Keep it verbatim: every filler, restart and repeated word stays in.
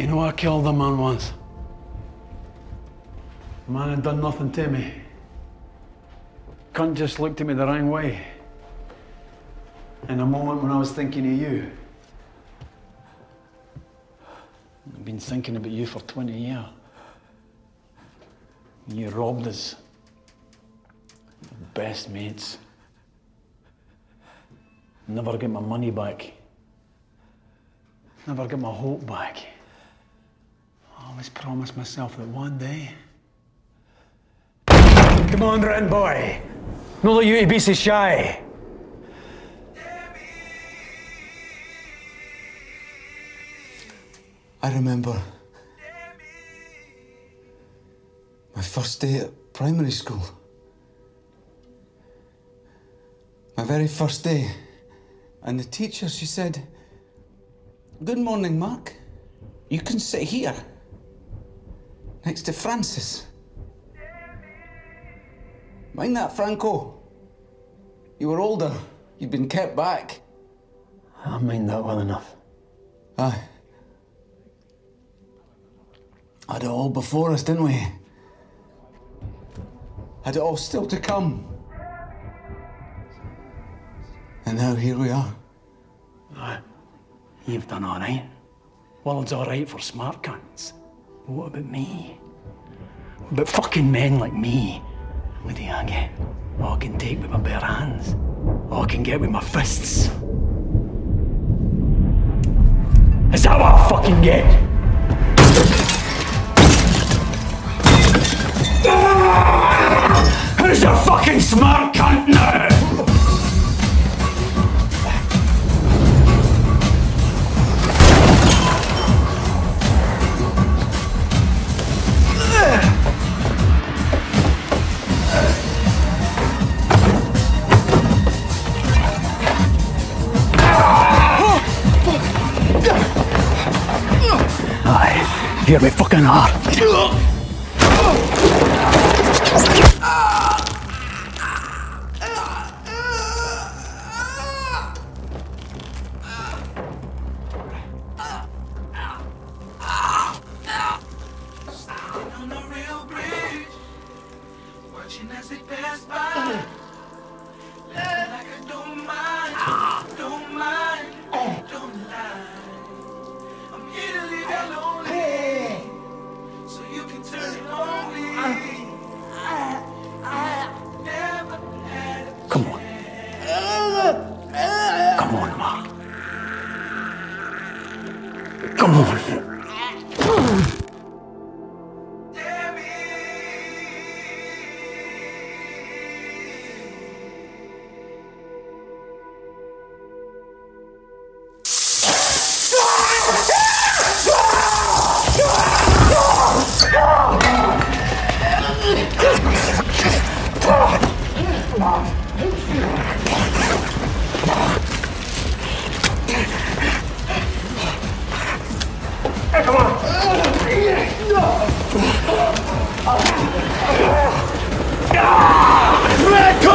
You know, I killed the man once. The man had done nothing to me. Cunt just looked at me the wrong way. In a moment when I was thinking of you. I've been thinking about you for twenty years. You robbed us. Best mates. Never get my money back. Never get my hope back. I always promised myself that one day... Come on, Ren boy. No, let you be so shy. I remember my first day at primary school. My very first day. And the teacher, she said, "Good morning, Mark. You can sit here, next to Francis. Mind that, Franco. You were older. You'd been kept back." I mind that well enough. Aye. Had it all before us, didn't we? Had it all still to come. And now here we are. Aye. You've done all right. World's all right for smart cunts. But what about me? What about fucking men like me? What do I get? All I can take with my bare hands. All I can get with my fists. Is that what I fucking get? Who's a fucking smart cunt now? Aye, here we fucking are. Come on!